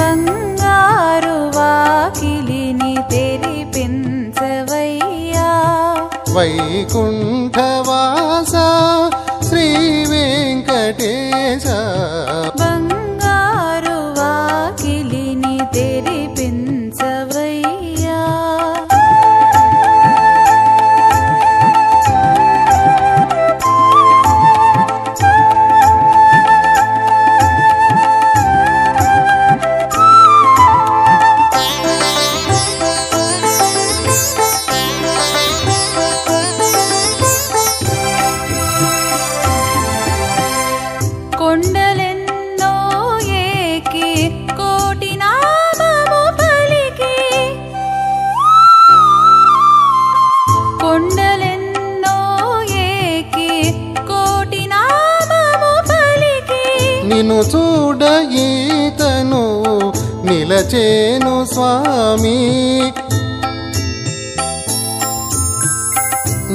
బంగారువా కిలిని తెరి పెంచవయ్యా వైకుంఠవాస శ్రీ వెంకటేశ బంగారువా కిలిని తెరి పెంచవయ్యా నిను చూడ ఈతను నిలచేను స్వామి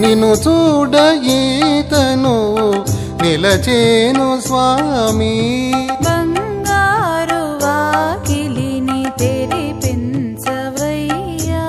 నిను చూడ ఈతను నిలచేను స్వామి బంగారువా కిలిని తెరి పెంచవయ్యా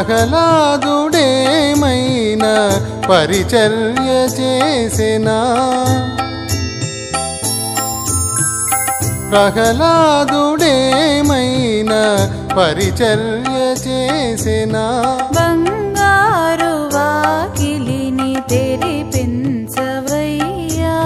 ప్రహ్లాదుడేమైనా పరిచర్య చేసినా ప్రహ్లాదుడేమైనా పరిచర్య చేసినా బంగారువా కిలిని తెరి పెంచవయ్యా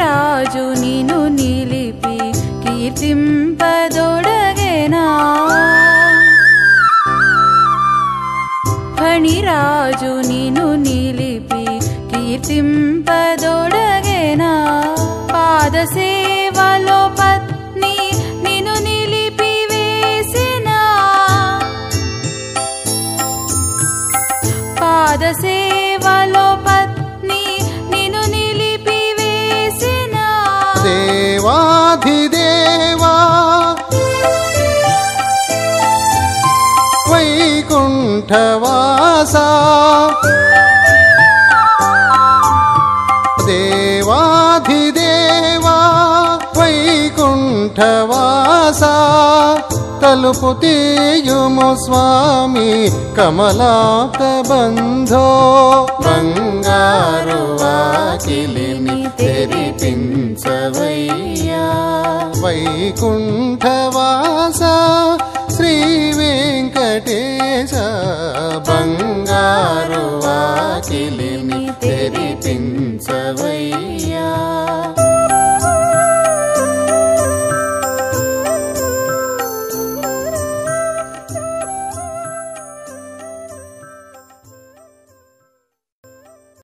రాజు నిను నిలిపి కీర్తింపదొడగెనా ఫణిరాజు నిను నిలిపి కీర్తింపదొడగెనా పాదసేవలో పత్ని నిను నిలిపి వేసినా పాదసేవలో దేవాధిదేవా వైకుంఠవాసా దేవాధిదేవా వైకుంఠవాసా తలుపు తీయుము స్వామి కమలాకబంధో బంగారువా కిలిని తెరి పెంచవయ్యా వైకుంఠవాస శ్రీ వెంకటేశ బంగారువా కిలిని తెరి పెంచవయ్యా.